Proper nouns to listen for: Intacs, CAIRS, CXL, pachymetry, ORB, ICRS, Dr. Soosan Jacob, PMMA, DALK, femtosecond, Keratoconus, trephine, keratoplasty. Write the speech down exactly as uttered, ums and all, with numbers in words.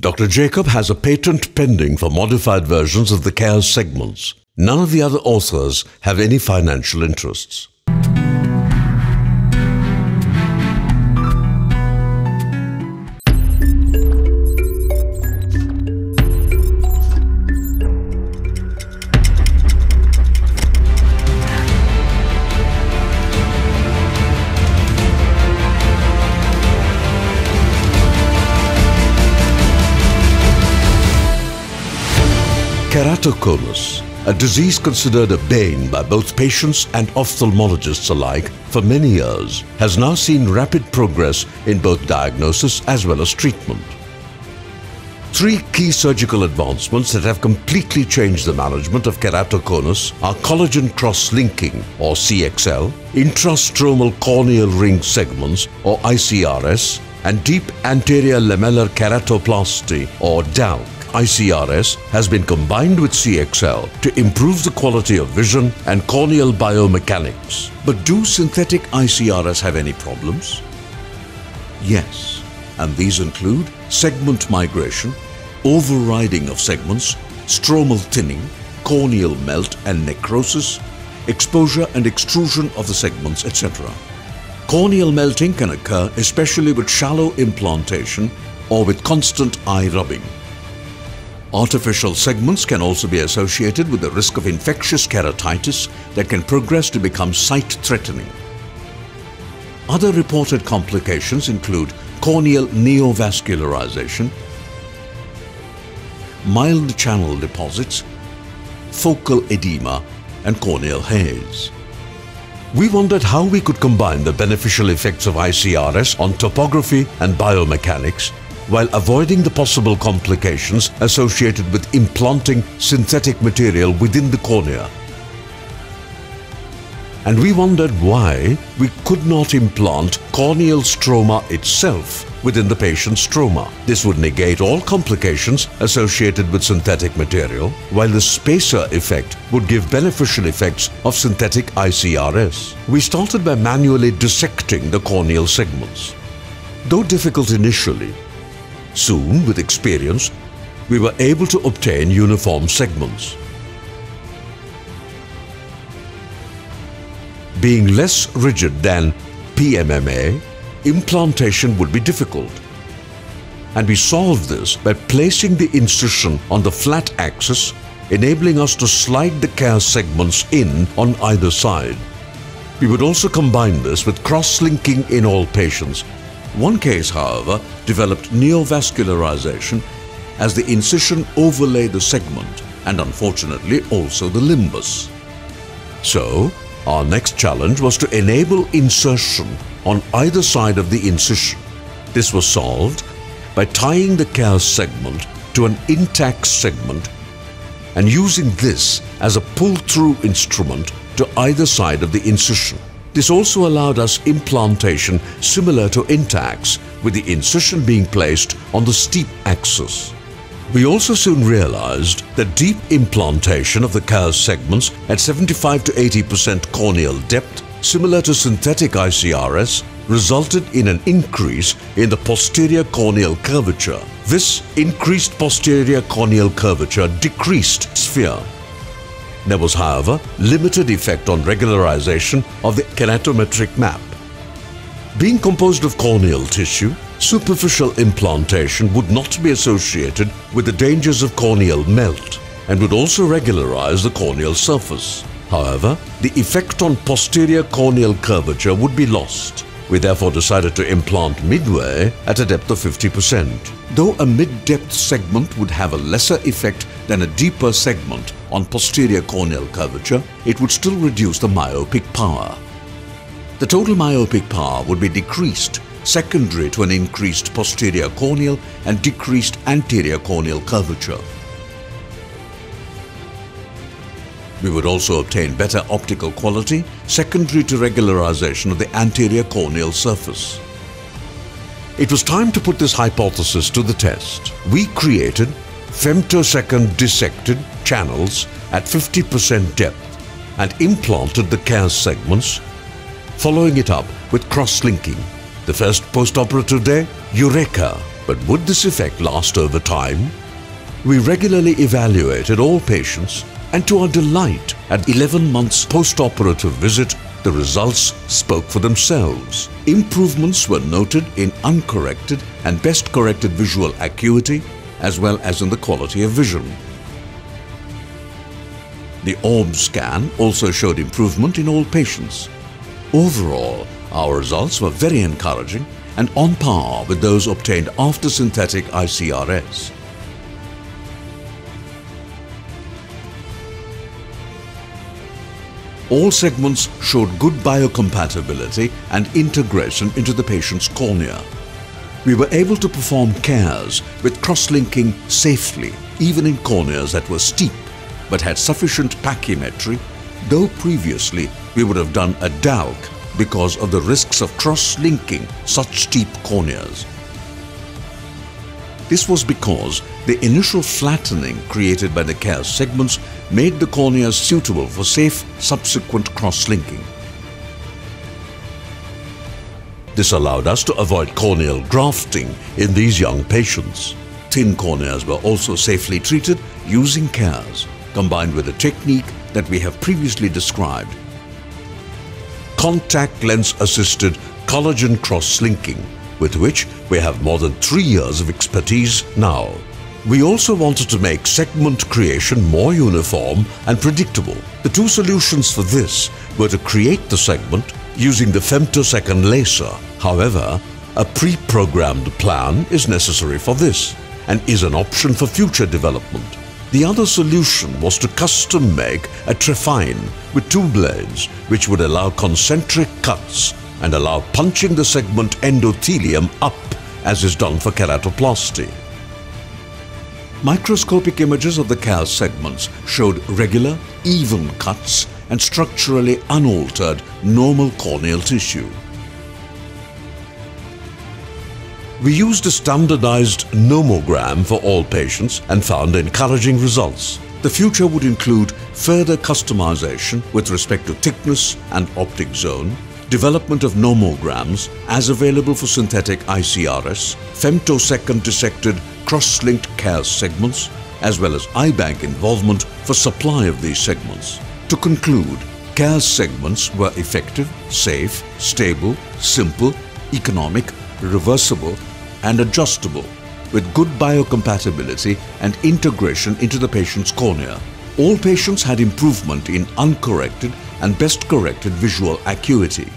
Doctor Jacob has a patent pending for modified versions of the CAIRS segments. None of the other authors have any financial interests. Keratoconus, a disease considered a bane by both patients and ophthalmologists alike for many years, has now seen rapid progress in both diagnosis as well as treatment. Three key surgical advancements that have completely changed the management of keratoconus are collagen cross-linking or C X L, intrastromal corneal ring segments or I C R S, and deep anterior lamellar keratoplasty or DALK. I C R S has been combined with C X L to improve the quality of vision and corneal biomechanics. But do synthetic I C R S have any problems? Yes, and these include segment migration, overriding of segments, stromal thinning, corneal melt and necrosis, exposure and extrusion of the segments, et cetera. Corneal melting can occur especially with shallow implantation or with constant eye rubbing. Artificial segments can also be associated with the risk of infectious keratitis that can progress to become sight-threatening. Other reported complications include corneal neovascularization, mild channel deposits, focal edema, and corneal haze. We wondered how we could combine the beneficial effects of I C R S on topography and biomechanics while avoiding the possible complications associated with implanting synthetic material within the cornea. And we wondered why we could not implant corneal stroma itself within the patient's stroma. This would negate all complications associated with synthetic material, while the spacer effect would give beneficial effects of synthetic I C R S. We started by manually dissecting the corneal segments. Though difficult initially, soon, with experience, we were able to obtain uniform segments. Being less rigid than P M M A, implantation would be difficult. And we solved this by placing the incision on the flat axis, enabling us to slide the CAIRS segments in on either side. We would also combine this with cross-linking in all patients. One case, however, developed neovascularization as the incision overlaid the segment and unfortunately also the limbus. So, our next challenge was to enable insertion on either side of the incision. This was solved by tying the CAIRS segment to an Intacs segment and using this as a pull-through instrument to either side of the incision. This also allowed us implantation similar to Intacs, with the incision being placed on the steep axis. We also soon realized that deep implantation of the CAIRS segments at seventy-five to eighty percent corneal depth, similar to synthetic I C R S, resulted in an increase in the posterior corneal curvature. This increased posterior corneal curvature decreased sphere. There was, however, limited effect on regularization of the keratometric map. Being composed of corneal tissue, superficial implantation would not be associated with the dangers of corneal melt and would also regularize the corneal surface. However, the effect on posterior corneal curvature would be lost. We therefore decided to implant midway at a depth of fifty percent. Though a mid-depth segment would have a lesser effect than a deeper segment on posterior corneal curvature, it would still reduce the myopic power. The total myopic power would be decreased, secondary to an increased posterior corneal and decreased anterior corneal curvature. We would also obtain better optical quality, secondary to regularization of the anterior corneal surface. It was time to put this hypothesis to the test. We created femtosecond dissected channels at fifty percent depth and implanted the CAIRS segments, following it up with cross-linking. The first post-operative day, Eureka! But would this effect last over time? We regularly evaluated all patients, and to our delight, at eleven months post-operative visit, the results spoke for themselves. Improvements were noted in uncorrected and best corrected visual acuity, as well as in the quality of vision. The O R B scan also showed improvement in all patients. Overall, our results were very encouraging and on par with those obtained after synthetic I C R S. All segments showed good biocompatibility and integration into the patient's cornea. We were able to perform CAIRS with cross-linking safely, even in corneas that were steep, but had sufficient pachymetry, though previously we would have done a DALK because of the risks of cross-linking such steep corneas. This was because the initial flattening created by the CAIRS segments made the corneas suitable for safe subsequent cross-linking. This allowed us to avoid corneal grafting in these young patients. Thin corneas were also safely treated using CAIRS, combined with a technique that we have previously described. Contact lens-assisted collagen cross-linking, with which we have more than three years of expertise now. We also wanted to make segment creation more uniform and predictable. The two solutions for this were to create the segment using the femtosecond laser. However, a pre-programmed plan is necessary for this and is an option for future development. The other solution was to custom make a trephine with two blades, which would allow concentric cuts and allow punching the segment endothelium up, as is done for keratoplasty. Microscopic images of the CAIRS segments showed regular, even cuts and structurally unaltered normal corneal tissue. We used a standardized nomogram for all patients and found encouraging results. The future would include further customization with respect to thickness and optic zone, development of nomograms as available for synthetic I C R S, femtosecond dissected cross-linked CAIRS segments, as well as iBank involvement for supply of these segments. To conclude, CAIRS segments were effective, safe, stable, simple, economic, reversible and adjustable, with good biocompatibility and integration into the patient's cornea. All patients had improvement in uncorrected and best corrected visual acuity.